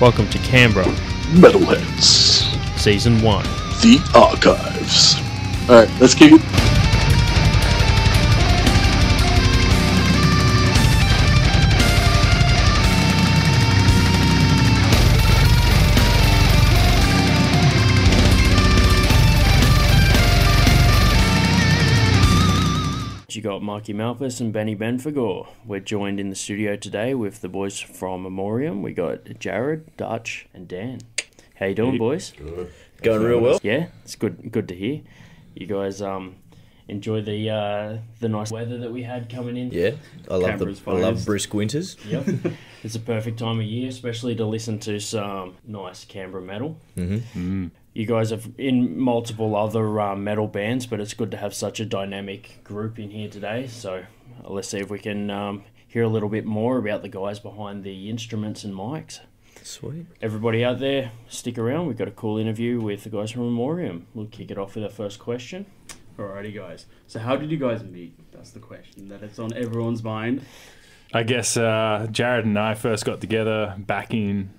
Welcome to Canberra Metalheads Season 1, The Archives. Alright, let's kick it. You got Mikey Malphas and Benny Benphegor. We're joined in the studio today with the boys from Immorium. We got Jared, Dutch, and Dan. How you doing, boys? Good. Going real well. Yeah, it's good to hear. You guys enjoy the nice weather that we had coming in. Yeah, I love brisk winters. Yep, it's a perfect time of year, especially to listen to some nice Canberra metal. Mm-hmm. Mm. You guys have in multiple other metal bands, but it's good to have such a dynamic group in here today. So let's see if we can hear a little bit more about the guys behind the instruments and mics. Sweet. Everybody out there, stick around. We've got a cool interview with the guys from Immorium. We'll kick it off with our first question. Alrighty, guys. So how did you guys meet? That's the question that it's on everyone's mind. I guess Jared and I first got together back in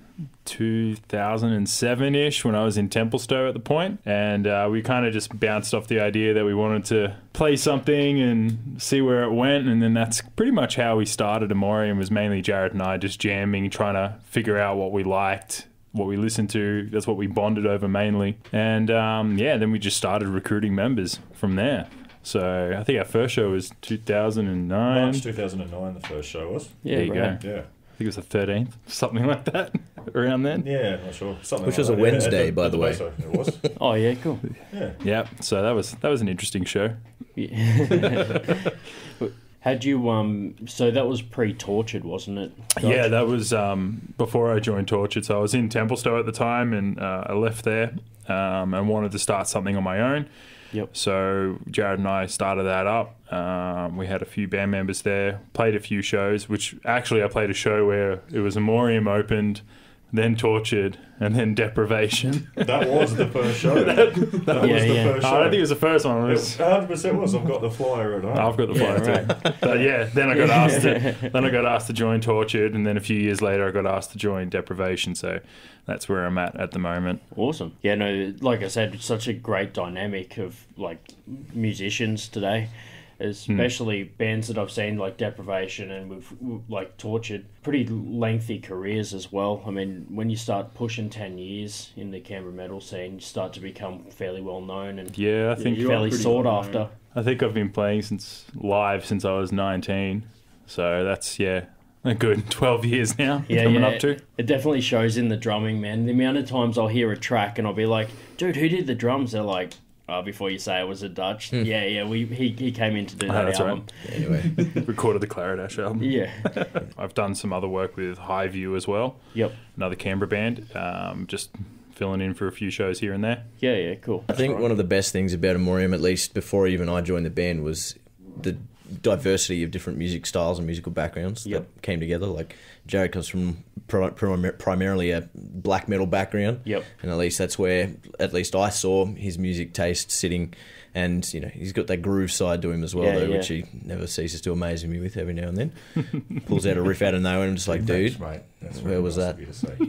2007-ish when I was in Templestowe at the point, and we kind of just bounced off the idea that we wanted to play something and see where it went, and then that's pretty much how we started Immorium. Was mainly Jared and I just jamming, trying to figure out what we liked, what we listened to. That's what we bonded over mainly, and yeah, then we just started recruiting members from there. So I think our first show was 2009. March 2009 the first show was. Yeah, there you go. Yeah. I think it was the 13th, something like that, around then. Yeah, not sure. Something which like was a Wednesday, by the way. So it was. Oh yeah, cool. Yeah. Yeah. So that was an interesting show. Yeah. Had you so that was pre-Tortured, wasn't it? Gotcha. Yeah, that was before I joined Tortured. So I was in Templestowe at the time, and I left there and wanted to start something on my own. Yep. So Jared and I started that up. We had a few band members there, played a few shows, which actually I played a show where it was Immorium opened, then Tortured, and then Deprivation. That was the first show. that was the first show. I don't think it was the first one. It 100% was. I've got the flyer at home. I've got the flyer too. But yeah, then I got asked to, join Tortured, and then a few years later I got asked to join Deprivation, so that's where I'm at the moment. Awesome. Yeah, no, like I said, it's such a great dynamic of like musicians today. Especially bands that I've seen like Deprivation and we've like Tortured, pretty lengthy careers as well. I mean, when you start pushing 10 years in the Canberra metal scene, you start to become fairly well known and yeah, I think fairly sought after. I think I've been playing live since I was 19, so that's yeah, a good 12 years now. Yeah, coming up to. It definitely shows in the drumming, man. The amount of times I'll hear a track and I'll be like, dude, who did the drums? They're like, before you say it was a Dutch. Yeah, yeah, he came in to do that album. Right. Anyway, recorded the Claret Ash album. Yeah. I've done some other work with High View as well. Yep. Another Canberra band, just filling in for a few shows here and there. Yeah, yeah, cool. I think one of the best things about Immorium, at least before even I joined the band, was the diversity of different music styles and musical backgrounds that came together. Like Jared comes from primarily a black metal background, and at least I saw his music taste sitting, and you know he's got that groove side to him as well, though, which he never ceases to amaze me with every now and then. Pulls out a riff out of nowhere, and I'm just like, dude, mate, where was that?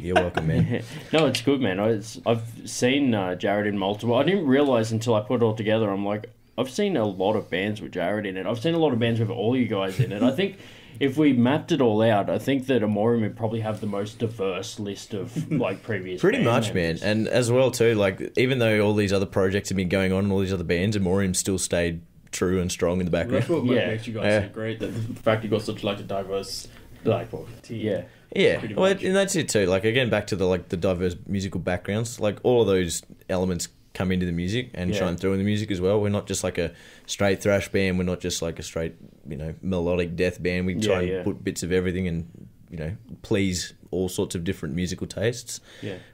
You're welcome, man. No, it's good, man. I've seen Jared in multiple. I didn't realise until I put it all together. I'm like, I've seen a lot of bands with Jared in it. I've seen a lot of bands with all you guys in it. I think if we mapped it all out, I think that Immorium would probably have the most diverse list of like previous pretty much members. Man, and as well too, like even though all these other projects have been going on and all these other bands, Immorium still stayed true and strong in the background. Well, that's what makes you guys so great, that the fact you got such like a diverse team. Yeah. Yeah, well, and that's it too. Like again, back to the like the diverse musical backgrounds, like all of those elements come into the music and shine through in the music as well. We're not just like a straight thrash band. We're not just like a straight, you know, melodic death band. We try and put bits of everything and, you know, please all sorts of different musical tastes,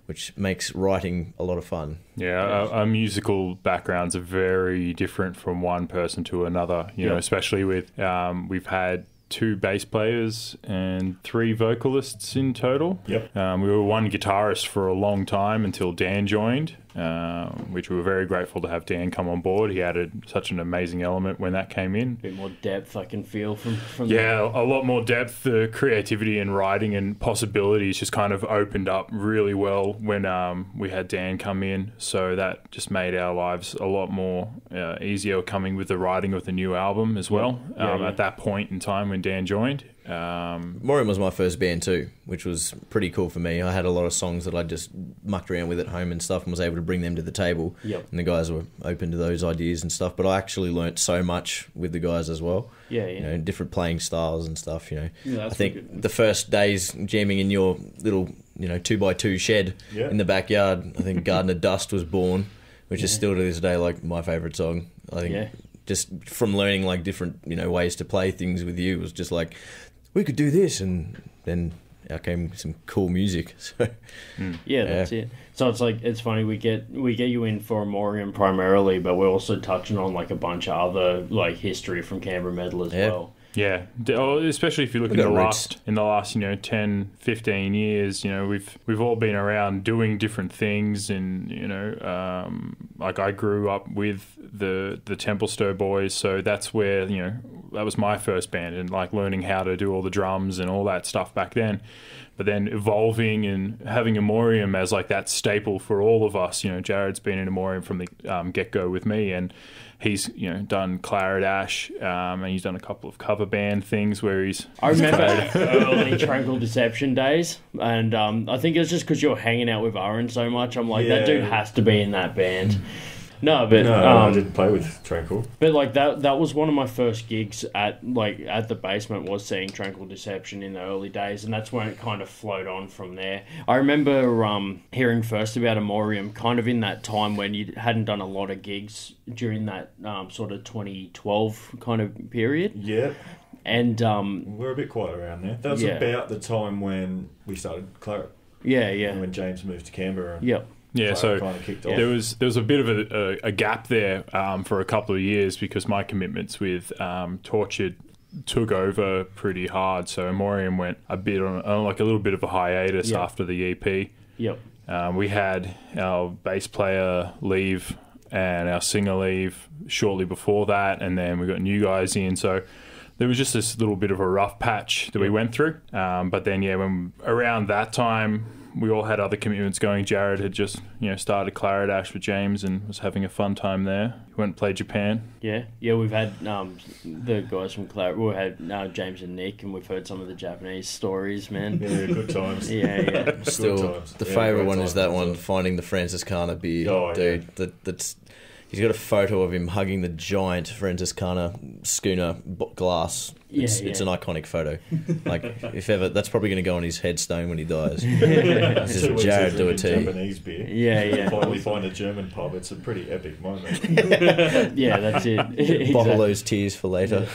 which makes writing a lot of fun. Yeah, our musical backgrounds are very different from one person to another, you know, especially with, we've had 2 bass players and 3 vocalists in total. Yep. We were 1 guitarist for a long time until Dan joined. which we were very grateful to have Dan come on board. He added such an amazing element when that came in. A bit more depth I can feel from a lot more depth. The creativity and writing and possibilities just kind of opened up really well when we had Dan come in. So that just made our lives a lot more easier coming with the writing of the new album as well. At that point in time when Dan joined. Immorium was my first band too, which was pretty cool for me. I had a lot of songs that I just mucked around with at home and stuff and was able to bring them to the table. Yep. And the guys were open to those ideas and stuff, but I actually learnt so much with the guys as well. You know, different playing styles and stuff, you know. I think the first days jamming in your little, you know, 2x2 shed in the backyard, I think Garden of Dust was born, which is still to this day like my favourite song, I think. Just from learning like different, you know, ways to play things with you, was just like, we could do this, and then out came some cool music. So that's it. So it's like, it's funny, we get you in for Immorium primarily, but we're also touching on like a bunch of other like history from Canberra Metal as well. Yeah, especially if you look at the last, you know, 10, 15 years, you know, we've all been around doing different things, and you know, like I grew up with the Templestowe boys, so that's where, you know, that was my first band, and like learning how to do all the drums and all that stuff back then. But then evolving and having Immorium as like that staple for all of us. You know, Jared's been in Immorium from the get-go with me, and he's, you know, done Claret Ash, and he's done a couple of cover band things where he's... I remember early Tranquil Deception days, and I think it was just because you're hanging out with Aaron so much. I'm like, that dude has to be in that band. No, but I did play with Tranquil. But like that was one of my first gigs at the basement, was seeing Tranquil Deception in the early days, and that's when it kind of flowed on from there. I remember hearing first about Immorium kind of in that time when you hadn't done a lot of gigs during that sort of 2012 kind of period. Yeah. And we're a bit quiet around there. That was about the time when we started Claret. Yeah, yeah. And when James moved to Canberra. Yep. Yeah, so kind of there was a bit of a gap there for a couple of years, because my commitments with Tortured took over pretty hard. So Immorium went a bit on like a little bit of a hiatus after the EP. Yep. We had our bass player leave and our singer leave shortly before that, and then we got new guys in. So there was just this little bit of a rough patch that we went through. But then, when around that time, we all had other commitments going. Jared had just, you know, started Claret Ash with James and was having a fun time there. He went and played Japan. Yeah, yeah, we've had the guys from Claret. We had James and Nick, and we've heard some of the Japanese stories, man. Yeah, good times. Yeah, yeah. Still, the favourite one is that one, finding the Franciscana beer. Oh, dude, that's... He's got a photo of him hugging the giant Franciscana schooner glass. It's an iconic photo. Like, if ever, that's probably going to go on his headstone when he dies. This is Jared do a tea. Japanese beer. Yeah, yeah. Finally find a German pub. It's a pretty epic moment. Yeah, that's it. Exactly. Bottle those tears for later.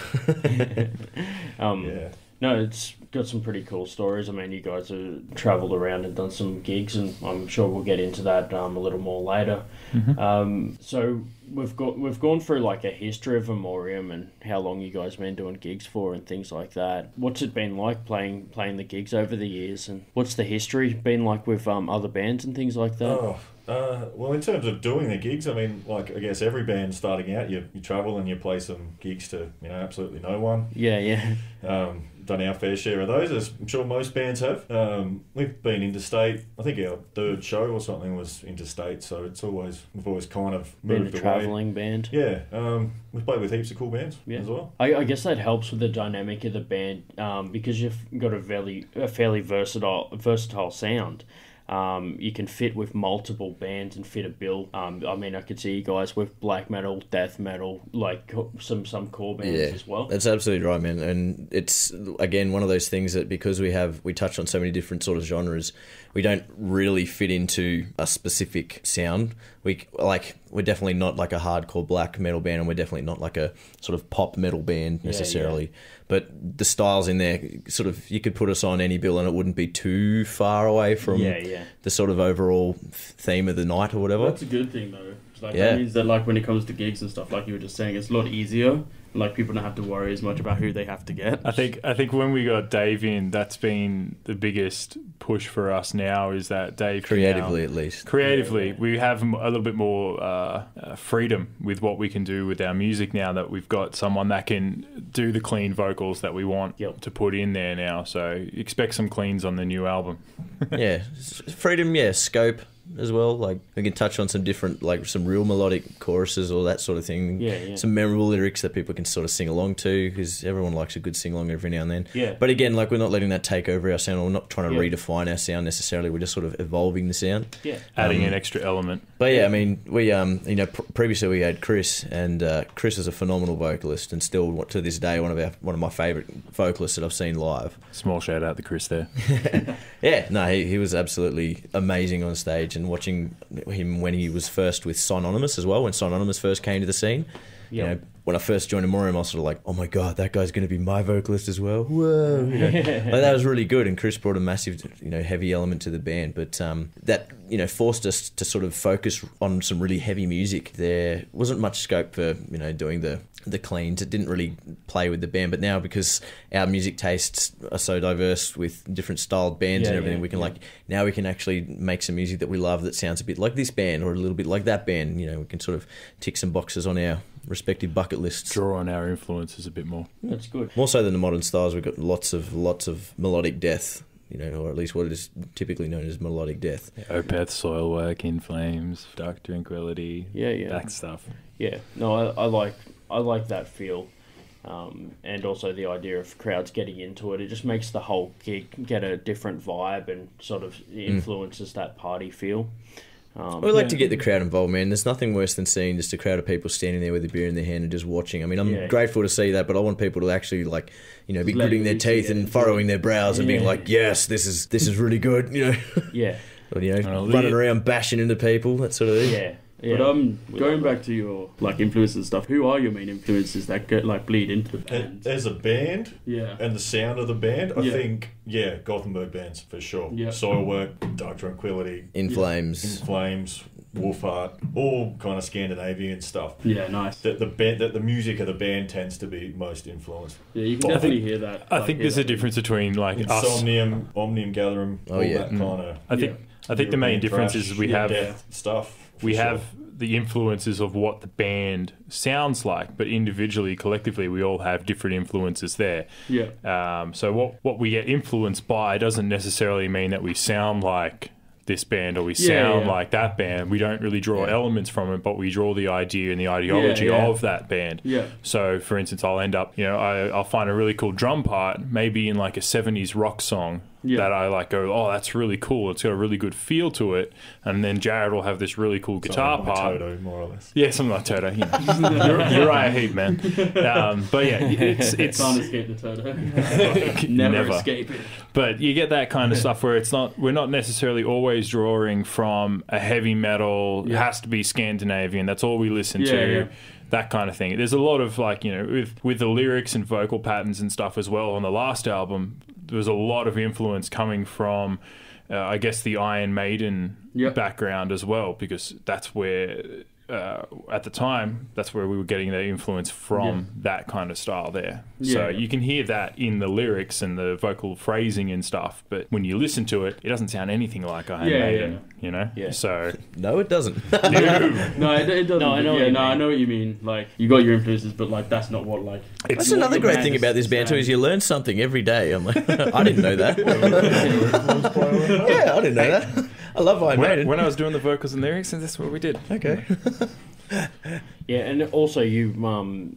No, it's got some pretty cool stories. I mean, you guys have travelled around and done some gigs, and I'm sure we'll get into that a little more later. Mm-hmm. So we've gone through like a history of Immorium and how long you guys have been doing gigs for and things like that. What's it been like playing the gigs over the years, and what's the history been like with other bands and things like that? Well, in terms of doing the gigs, I mean, like, I guess every band starting out, you travel and you play some gigs to, you know, absolutely no one. Yeah, yeah. Done our fair share of those, as I'm sure most bands have. We've been interstate. I think our third show or something was interstate, so it's always, we've always kind of moved away. Been a travelling band. Yeah, we've played with heaps of cool bands as well. I guess that helps with the dynamic of the band, because you've got a fairly versatile sound. You can fit with multiple bands and fit a bill. I mean, I could see you guys with black metal, death metal, like some core bands as well. That's absolutely right, man. And it's, again, one of those things that because we touch on so many different sort of genres, we don't really fit into a specific sound. We're definitely not like a hardcore black metal band, and we're definitely not like a sort of pop metal band necessarily. Yeah, yeah. But the styles in there, sort of, you could put us on any bill and it wouldn't be too far away from the sort of overall theme of the night or whatever. That's a good thing, though. Like that means that like when it comes to gigs and stuff, like you were just saying, it's a lot easier. Like people don't have to worry as much about who they have to get. I think when we got Dave in, that's been the biggest push for us now, is that Dave creatively now, at least creatively we have a little bit more freedom with what we can do with our music now that we've got someone that can do the clean vocals that we want to put in there now. So expect some cleans on the new album. Yeah, freedom, yeah, scope as well. Like we can touch on some different, like some real melodic choruses or that sort of thing. Some memorable lyrics that people can sort of sing along to, because everyone likes a good sing along every now and then. But again, like we're not letting that take over our sound, or we're not trying to redefine our sound necessarily. We're just sort of evolving the sound, adding an extra element. But yeah, I mean, we you know, previously we had Chris, and Chris is a phenomenal vocalist and still to this day one of my favorite vocalists that I've seen live. Small shout out to Chris there. Yeah, no, he was absolutely amazing on stage. And watching him when he was first with Synonymous as well, when Synonymous first came to the scene, you know, when I first joined Immorium, I was sort of like, oh my god, that guy's going to be my vocalist as well. Whoa, you know? Like that was really good, and Chris brought a massive, you know, heavy element to the band. But that, you know, forced us to sort of focus on some really heavy music. There wasn't much scope for, you know, doing the cleans. It didn't really play with the band. But now, because our music tastes are so diverse with different styled bands and everything, we can like, now we can actually make some music that we love that sounds a bit like this band or a little bit like that band. You know, we can sort of tick some boxes on our respective bucket lists. Draw on our influences a bit more. That's good. More so than the modern styles, we've got lots of melodic death, you know, or at least what is typically known as melodic death. Opeth, Soilwork, In Flames, Dark Tranquility, that stuff. Yeah, no, I like that feel, and also the idea of crowds getting into it. It just makes the whole gig get a different vibe and sort of influences that party feel. We like to get the crowd involved, man. There's nothing worse than seeing just a crowd of people standing there with a beer in their hand and just watching. I mean, I'm grateful to see that, but I want people to actually, like, you know, be gritting their teeth and furrowing their brows and being like, yes, this is really good, you know. Or, you know, running around bashing into people, that sort of thing. Yeah. But going back to your like influences and stuff, who are your main influences that go, like bleed into the band? As a band, and the sound of the band, I think, Gothenburg bands for sure. Soilwork, Dark Tranquility, In Flames, Wolfheart, all kind of Scandinavian stuff. Yeah, nice. That the music of the band tends to be most influenced. Yeah, you can definitely hear that. I think there's a difference between like Insomnium, Omnium Gatherum, all that kind of. I think the main difference is we have death stuff. We have the influences of what the band sounds like, but individually, collectively, we all have different influences there. Yeah. So what we get influenced by doesn't necessarily mean that we sound like this band or we sound like that band. We don't really draw elements from it, but we draw the idea and the ideology of that band. Yeah. So, for instance, I'll end up, you know, I'll find a really cool drum part, maybe in like a 70s rock song. Yeah. That I like go, oh, that's really cool. It's got a really good feel to it. And then Jared will have this really cool guitar part. Toto, more or less. Yeah, something like Toto. You know. You're right, Heap, man. But yeah, it's can't escape the Toto. Never escape it. But you get that kind of stuff where it's not. We're not necessarily always drawing from a heavy metal. It has to be Scandinavian. That's all we listen to. Yeah. That kind of thing. There's a lot of like, you know, with the lyrics and vocal patterns and stuff as well on the last album. There was a lot of influence coming from, I guess, the Iron Maiden background as well, because that's where, at the time, that's where we were getting the influence from that kind of style there. Yeah. So you can hear that in the lyrics and the vocal phrasing and stuff, but when you listen to it, it doesn't sound anything like Iron Maiden, you know? Yeah. So no, it doesn't. No, it doesn't. No, I know. No, I know what you mean. Like you got your influences, but like that's not what like. That's another great thing about this band too is you learn something every day. I'm like, I didn't know that. Yeah, I didn't know that. I love Iron Maiden. When I was doing the vocals and lyrics, and that's what we did. Okay. Yeah, and also you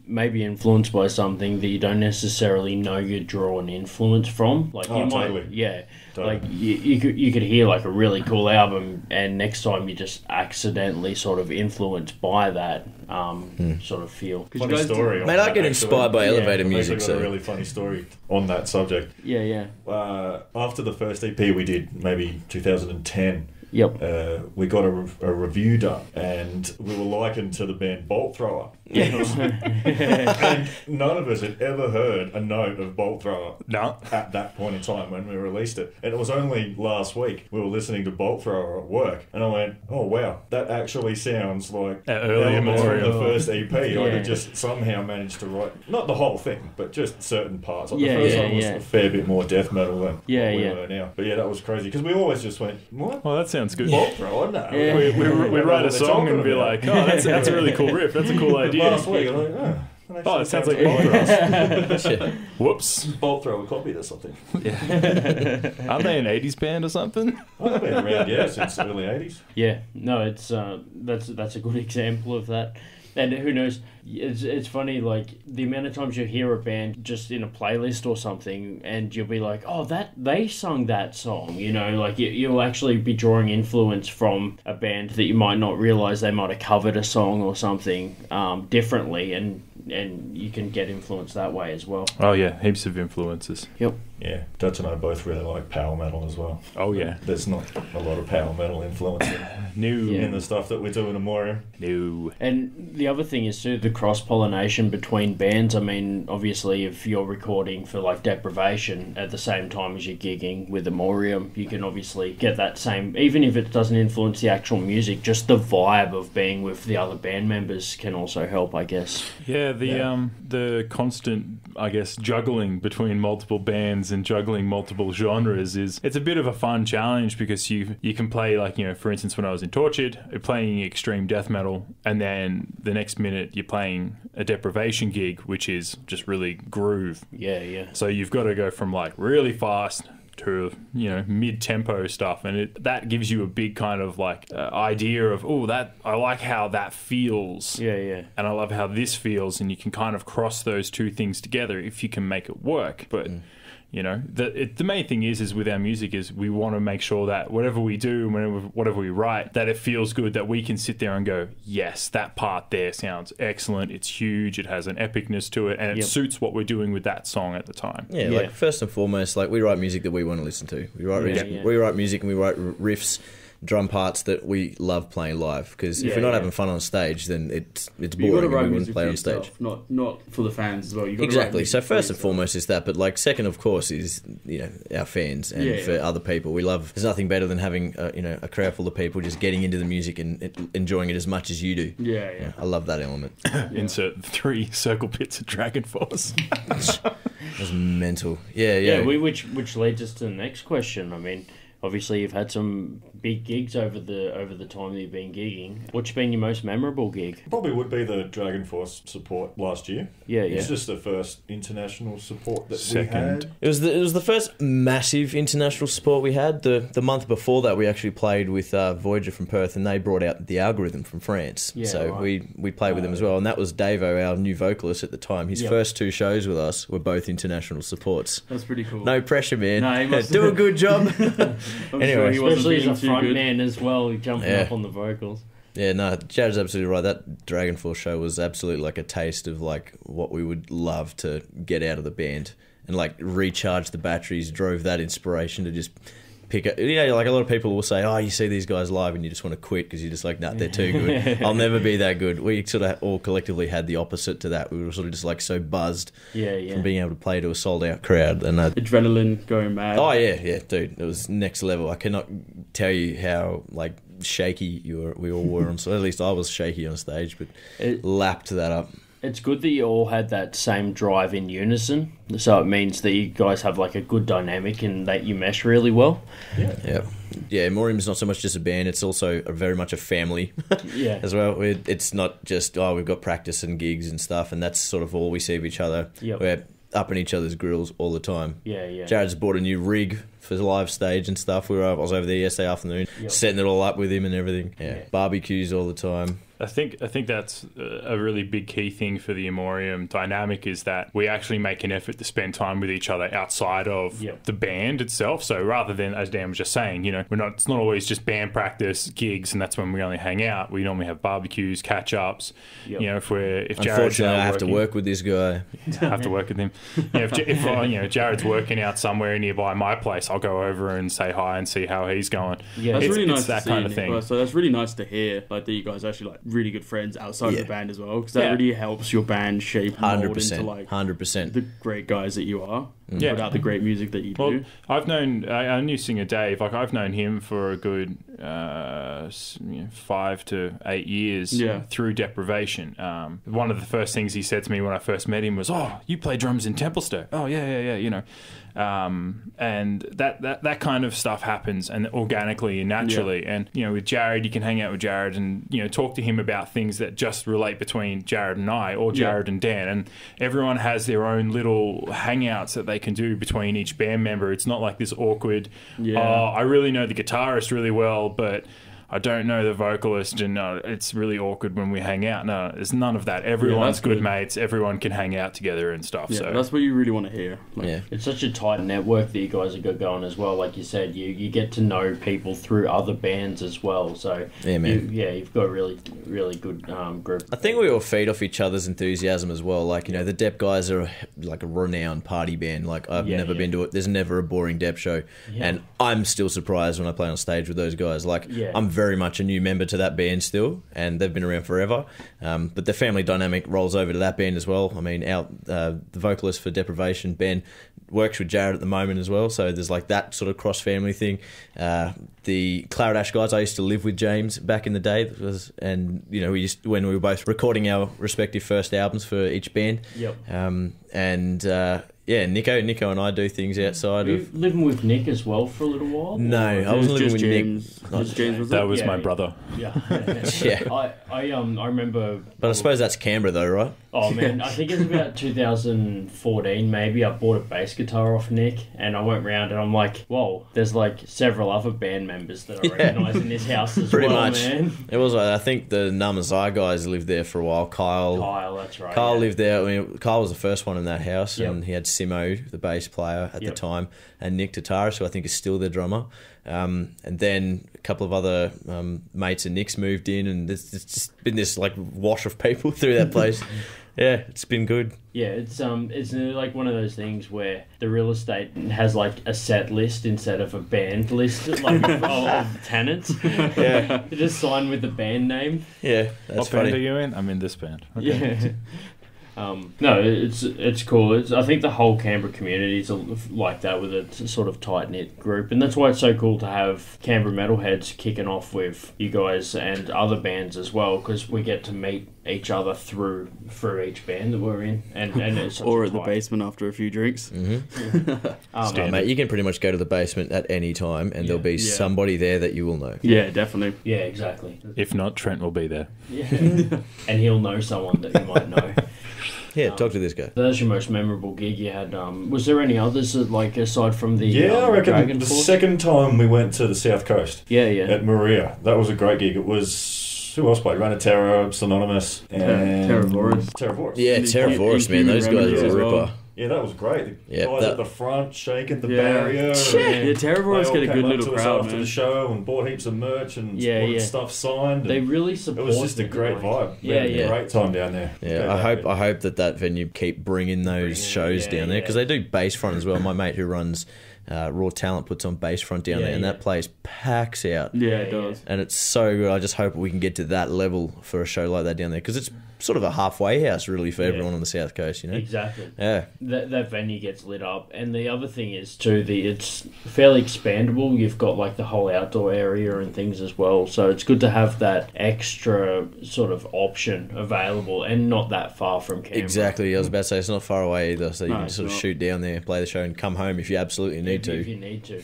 may be influenced by something that you don't necessarily know you draw an influence from. Like you might, totally. Like you could hear like a really cool album, and next time you're just accidentally sort of influenced by that sort of feel. Funny story, mate. I get inspired by elevator music. So a really funny story on that subject. Yeah, yeah. After the first EP we did, maybe 2010. Yep. We got a review done, and we were likened to the band Bolt Thrower. Yes. And none of us had ever heard a note of Bolt Thrower. No. At that point in time when we released it, and it was only last week we were listening to Bolt Thrower at work, and I went, "Oh wow, that actually sounds like elements from the first EP." Yeah. Like, it just somehow managed to write not the whole thing, but just certain parts. Like the first one was a fair bit more death metal than we were now. But yeah, that was crazy because we always just went, "What? Well, that sounds good." Bolt Thrower, no. Yeah. We write a song and be like, "Oh, that's a really cool riff. That's a cool idea." Last week, I'm like, oh, it sounds like Bolt Thrower. Whoops. Bolt Thrower copied or something. Yeah. Aren't they an 80s band or something? Oh, they've been around, since the early 80s. Yeah, no, it's that's a good example of that. And who knows, it's funny, like, the amount of times you hear a band just in a playlist or something, and you'll be like, oh, that they sung that song, you know, like, you'll actually be drawing influence from a band that you might not realise they might have covered a song or something differently, and you can get influence that way as well. Oh, yeah, heaps of influences. Yep. Yeah, Dutch and I both really like power metal as well. Oh, yeah. There's not a lot of power metal influence in the stuff that we do in Immorium. No. And the other thing is, too, the cross-pollination between bands. I mean, obviously, if you're recording for, like, Deprivation at the same time as you're gigging with Immorium, you can obviously get that same... Even if it doesn't influence the actual music, just the vibe of being with the other band members can also help, I guess. Yeah, the constant, I guess, juggling between multiple bands and juggling multiple genres it's a bit of a fun challenge, because you can play, like, you know, for instance, when I was in Tortured, playing extreme death metal, and then the next minute you're playing a Deprivation gig, which is just really groove. Yeah. So you've got to go from, like, really fast to, you know, mid-tempo stuff, and that gives you a big kind of, like, idea of, oh, that I like how that feels, and I love how this feels, and you can kind of cross those two things together if you can make it work. But you know, the main thing is with our music is we want to make sure that whatever we do, whatever we write, that it feels good, that we can sit there and go, yes, that part there sounds excellent, it's huge, it has an epicness to it, and it suits what we're doing with that song at the time. Yeah, like, first and foremost, like, we write music that we want to listen to. We write music, we write music, and we write riffs, drum parts that we love playing live, because if we're not having fun on stage, then it's boring, and we wouldn't play on stage. Not for the fans as well. Exactly. So first and foremost is that, but, like, second, of course, is, you know, our fans, and for other people, we love. There's nothing better than having you know, a crowd full of people just getting into the music and enjoying it as much as you do. Yeah. I love that element. Insert 3 circle pits of Dragonforce. That was mental. Yeah. Which leads us to the next question. I mean, obviously, you've had some big gigs over the time that you've been gigging. What's been your most memorable gig? Probably would be the Dragonforce support last year. Yeah. It's just the first international support that we had. It was the first massive international support we had. The month before that, we actually played with Voyager from Perth, and they brought out the Algorithm from France. We played with them as well, and that was Davo, our new vocalist at the time. His first 2 shows with us were both international supports. That's pretty cool. No pressure, man. No, he must do a good job. Anyway, sure, especially as a front man as well, jumping up on the vocals. Yeah, no, Jared's absolutely right. That Dragonforce show was absolutely like a taste of, like, what we would love to get out of the band, and, like, recharge the batteries, drove that inspiration to just pick up. You know, like, a lot of people will say, oh, you see these guys live and you just want to quit because you're just like, nah, they're too good. I'll never be that good. We sort of all collectively had the opposite to that. We were sort of just, like, so buzzed from being able to play to a sold-out crowd. And adrenaline going mad. Oh, yeah, dude. It was next level. I cannot tell you how, like, shaky we all were on stage. At least I was shaky on stage, but lapped that up. It's good that you all had that same drive in unison, so it means that you guys have, like, a good dynamic and that you mesh really well. Yeah, Immorium is not so much just a band, it's also very much a family as well. It's not just, oh, we've got practice and gigs and stuff, and that's sort of all we see of each other. We're up in each other's grills all the time. Jared's bought a new rig for the live stage and stuff. I was over there yesterday afternoon, setting it all up with him and everything. Barbecues all the time. I think that's a really big key thing for the Immorium dynamic, is that we actually make an effort to spend time with each other outside of the band itself. So rather than, as Dan was just saying, you know, we're not, it's not always just band practice gigs and that's when we only hang out. We normally have barbecues, catch ups. You know, if we're, if Jared's unfortunately, I have to work with this guy. I have to work with him. Yeah, if Jared's working out somewhere nearby my place, I'll go over and say hi and see how he's going. Yeah, that's really nice. That kind of thing. So that's really nice to hear. Like that you guys actually like really good friends outside of the band as well, because that really helps your band shape and mold into like 100% the great guys that you are. Put out the great music that you do. I've known our new singer Dave. Like I've known him for a good 5 to 8 years through Deprivation. One of the first things he said to me when I first met him was, "Oh, you play drums in Templestowe?" "Oh yeah." You know. And that kind of stuff happens and organically and naturally. And you know, with Jared, you can hang out with Jared and, you know, talk to him about things that just relate between Jared and I, or Jared and Dan, and everyone has their own little hangouts that they can do between each band member. It's not like this awkward I really know the guitarist really well, but I don't know the vocalist, and it's really awkward when we hang out. No, it's none of that. Everyone's good mates. Everyone can hang out together and stuff. Yeah, so that's what you really want to hear. Like, it's such a tight network that you guys have got going as well. Like you said, you get to know people through other bands as well. So you've got a really good group. I think we all feed off each other's enthusiasm as well. Like, you know, the Dep guys are like a renowned party band. Like I've never been to it. There's never a boring Dep show, and I'm still surprised when I play on stage with those guys. Like I'm very much a new member to that band still, and they've been around forever, but the family dynamic rolls over to that band as well. I mean, the vocalist for Deprivation, Ben, works with Jared at the moment as well, so there's like that sort of cross family thing. The Claret Ash guys, I used to live with James back in the day, and you know, we used, when we were both recording our respective first albums for each band, yeah, Nico and I do things outside. Were you living with Nick as well for a little while? No, I wasn't living with James. Nick. That was my brother. I remember. But I suppose that's Canberra though, right? Oh man, I think it was about 2014 maybe. I bought a bass guitar off Nick, and I went round and I'm like, whoa, there's like several other band members that I recognise in this house as man. It was like, I think the Namazai guys lived there for a while. Kyle, that's right. Kyle lived there. I mean, Kyle was the first one in that house, and he had Simo, the bass player at the time, and Nick Tataris, who I think is still their drummer. And then a couple of other mates and Nick's moved in, and there's just been this like wash of people through that place. Yeah, it's been good. Yeah, it's like one of those things where the real estate has like a set list instead of a band list, like of tenants. Yeah, you just sign with the band name. Yeah, that's what funny. Band are you in? I'm in this band. Okay. Yeah. No, it's cool. I think the whole Canberra community is like that, with a sort of tight-knit group, and that's why it's so cool to have Canberra Metalheads kicking off with you guys and other bands as well, because we get to meet each other through each band that we're in, and it's or at the basement after a few drinks. Mate, you can pretty much go to the basement at any time, and there'll be somebody there that you will know. Yeah, definitely. Yeah, exactly. If not, Trent will be there. Yeah, and he'll know someone that you might know. Yeah, talk to this guy. That was your most memorable gig you had. Was there any others that, like, aside from the I reckon Dragonforce? The second time we went to the South Coast. Yeah. At Maria. That was a great gig. It was... Who else played? Ranatera, Synonymous, and... Teravorous. Yeah, Teravorous, man. Those guys were a ripper. Yeah, that was great. The guys at the front shaking the barrier. Yeah, Teravorous got a good little crowd, after the show, and bought heaps of merch and stuff signed. They really supported. It was just a great vibe. Yeah, great time down there. Yeah, I hope that venue keep bringing those shows down there, because they do Bassfront as well. My mate who runs... Raw Talent puts on Bassfront down there, and that place packs out. Yeah, it does. And it's so good. I just hope we can get to that level for a show like that down there, because it's sort of a halfway house, really, for everyone on the South Coast, you know? Exactly. Yeah. That venue gets lit up. And the other thing is, too, it's fairly expandable. You've got, like, the whole outdoor area and things as well, so it's good to have that extra sort of option available and not that far from Canberra. Exactly. I was about to say, it's not far away either, so you can sort of shoot down there, play the show, and come home if you absolutely need to. If you need to,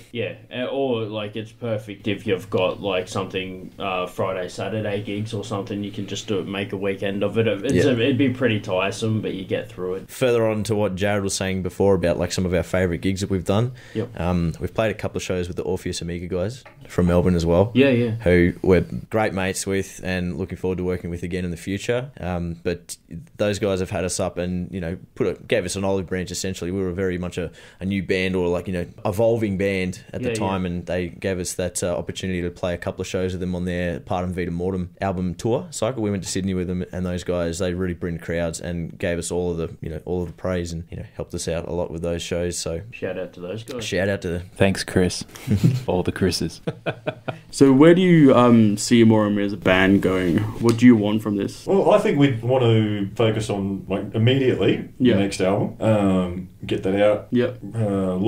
or like it's perfect if you've got like something Friday, Saturday gigs or something. You can just make a weekend of it. but it'd be pretty tiresome, but you get through it. Further on to what Jared was saying before about like some of our favourite gigs that we've done, we've played a couple of shows with the Orpheus Omega guys from Melbourne as well, who we're great mates with and looking forward to working with again in the future. But those guys have had us up and, you know, gave us an olive branch essentially. We were very much a new band, or like, you know, evolving band at the time, and they gave us that opportunity to play a couple of shows with them on their Partum Vita Mortem album tour cycle. We went to Sydney with them, and those guys, they really brimmed crowds and gave us all of the, you know, all of the praise, and, you know, helped us out a lot with those shows. So shout out to those guys. Shout out to them. Thanks, Chris. All the Chris's. So where do you see Immorium as a band going? What do you want from this? Well, I think we'd want to focus on, like, immediately the next album, get that out.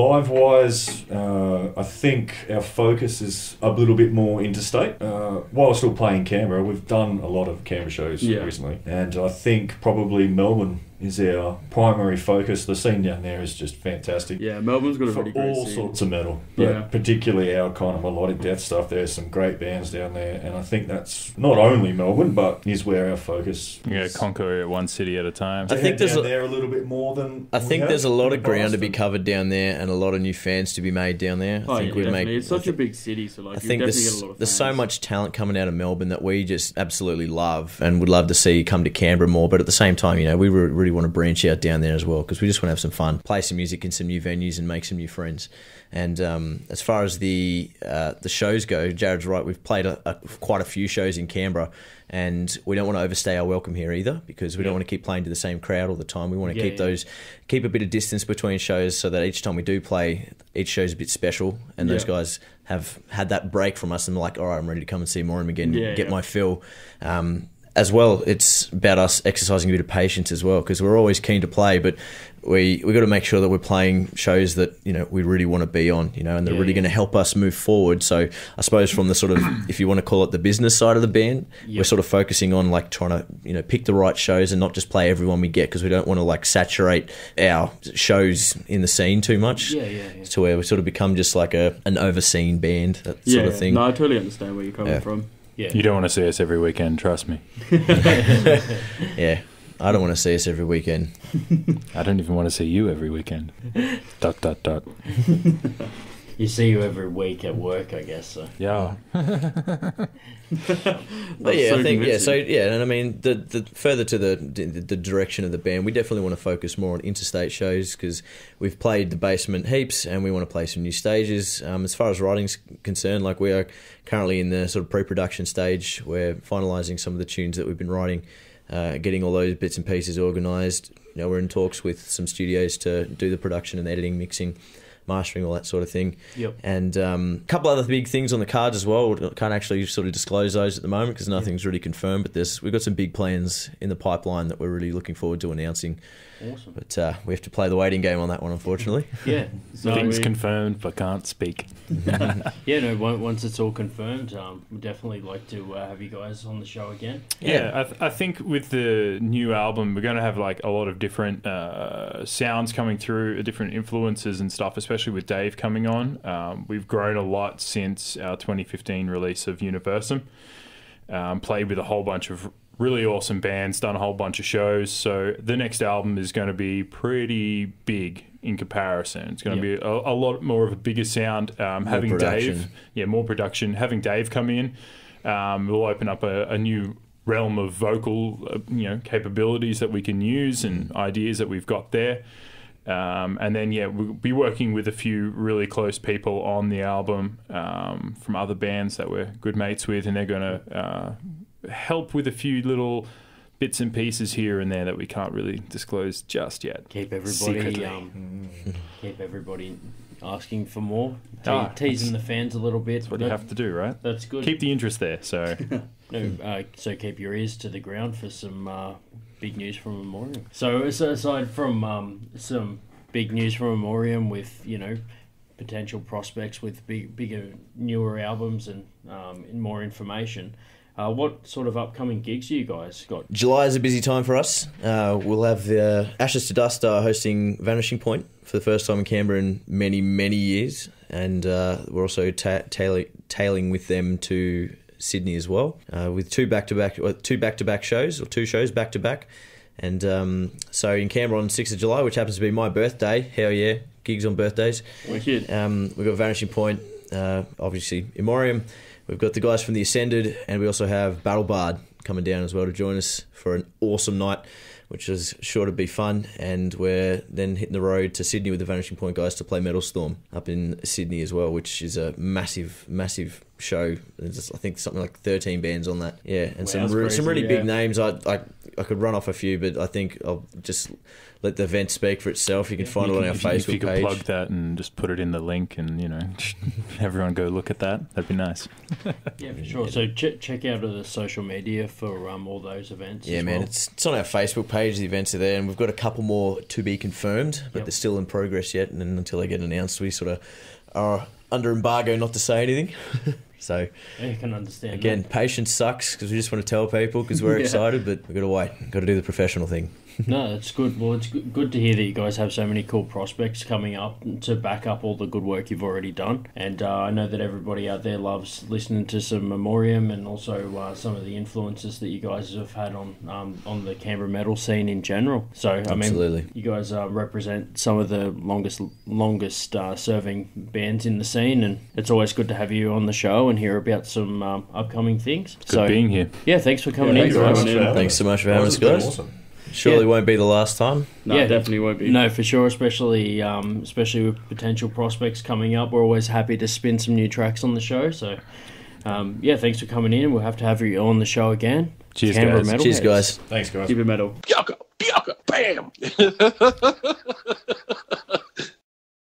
Live wise, I think our focus is a little bit more interstate. While still playing Canberra, we've done a lot of Canberra shows recently, and I think probably Melbourne is our primary focus. The scene down there is just fantastic. Yeah, Melbourne's got a pretty great scene. For all sorts of metal, but particularly our kind of melodic death stuff. There's some great bands down there, and I think that's not only Melbourne, but is where our focus is. Conquer one city at a time. I think there's a little bit more than I think there's a lot of ground to be covered down there, and a lot of new fans to be made down there. I think we make it's such a big city, so like I think there's so much talent coming out of Melbourne that we just absolutely love and would love to see come to Canberra more. But at the same time, you know, we were really want to branch out down there as well, because we just want to have some fun, play some music in some new venues and make some new friends. And as far as the shows go, Jared's right, we've played quite a few shows in Canberra, and we don't want to overstay our welcome here either, because we don't want to keep playing to the same crowd all the time. We want to keep a bit of distance between shows, so that each time we do play, each show's a bit special, and those guys have had that break from us and like, all right, I'm ready to come and see more of them again, get my fill. As well, it's about us exercising a bit of patience as well, because we're always keen to play, but we got to make sure that we're playing shows that, you know, we really want to be on, you know, and they're really going to help us move forward. So I suppose from the sort of, if you want to call it the business side of the band, we're sort of focusing on like trying to, you know, pick the right shows and not just play everyone we get, because we don't want to like saturate our shows in the scene too much to where we sort of become just like an overseen band, that sort of thing. No, I totally understand where you're coming from. Yeah. You don't want to see us every weekend, trust me. I don't want to see us every weekend. I don't even want to see you every weekend. Dot, dot, dot. You see you every week at work, I guess. So. Yeah. But yeah, so I think, yeah, so, yeah, and I mean, the further to the direction of the band, we definitely want to focus more on interstate shows, because we've played the basement heaps and we want to play some new stages. As far as writing's concerned, like, we are currently in the sort of pre-production stage. We're finalising some of the tunes that we've been writing, getting all those bits and pieces organised. You know, we're in talks with some studios to do the production and the editing, mixing, mastering, all that sort of thing. And a couple other big things on the cards as well. We can't actually sort of disclose those at the moment, because nothing's really confirmed, but we've got some big plans in the pipeline that we're really looking forward to announcing. Awesome. But we have to play the waiting game on that one, unfortunately. So things confirmed, but can't speak. Once it's all confirmed, we'd definitely like to have you guys on the show again. I think with the new album, we're going to have like a lot of different sounds coming through, different influences and stuff, especially with Dave coming on. We've grown a lot since our 2015 release of Universum. Played with a whole bunch of really awesome bands, done a whole bunch of shows, so the next album is going to be pretty big in comparison. It's going to be a lot more of a bigger sound. Having Dave, more production, having Dave come in, we'll open up a new realm of vocal capabilities that we can use and ideas that we've got there. And then we'll be working with a few really close people on the album, from other bands that we're good mates with, and they're going to help with a few little bits and pieces here and there that we can't really disclose just yet. Keep everybody keep everybody asking for more, teasing the fans a little bit. That's what you have to do, right? That's good. Keep the interest there. So so keep your ears to the ground for some big news from Immorium. So aside from some big news from Immorium with, you know, potential prospects with bigger, newer albums and more information, what sort of upcoming gigs you guys got? July is a busy time for us. We'll have Ashes to Dust hosting Vanishing Point for the first time in Canberra in many, many years. And we're also tailing with them to Sydney as well, with two shows back to back. And so in Canberra on 6th of July, which happens to be my birthday. Hell yeah, gigs on birthdays. Wicked. We've got Vanishing Point, obviously Immorium. We've got the guys from The Ascended, and we also have Battle Bard coming down as well to join us for an awesome night, which is sure to be fun. And we're then hitting the road to Sydney with the Vanishing Point guys to play Metal Storm up in Sydney as well, which is a massive, massive show. There's just, I think, something like 13 bands on that. Yeah, and wow, some really big names. I could run off a few, but I think I'll just let the event speak for itself. You can find it on our Facebook page. If you could plug that and just put it in the link, and you know, everyone go look at that. That'd be nice. Yeah, for sure. So check out the social media for all those events. Yeah, man, it's on our Facebook page. The events are there, and we've got a couple more to be confirmed, but they're still in progress yet. And until they get announced, we sort of are under embargo not to say anything. So you can understand. Again, patience sucks because we just want to tell people because we're excited, but we've got to wait. We've got to do the professional thing. No, that's good. Well, it's good to hear that you guys have so many cool prospects coming up to back up all the good work you've already done. And I know that everybody out there loves listening to some Immorium and also some of the influences that you guys have had on the Canberra metal scene in general. So I mean, you guys represent some of the longest serving bands in the scene, and it's always good to have you on the show and hear about some upcoming things. Good being here. Yeah, thanks for coming in. Thanks so much for having us, guys. Awesome. Surely won't be the last time. No, definitely won't be. No, for sure, especially with potential prospects coming up. We're always happy to spin some new tracks on the show. So, yeah, thanks for coming in. We'll have to have you on the show again. Cheers, guys. Cheers, guys. Thanks, guys. Keep it metal. Yucca, yucca, bam.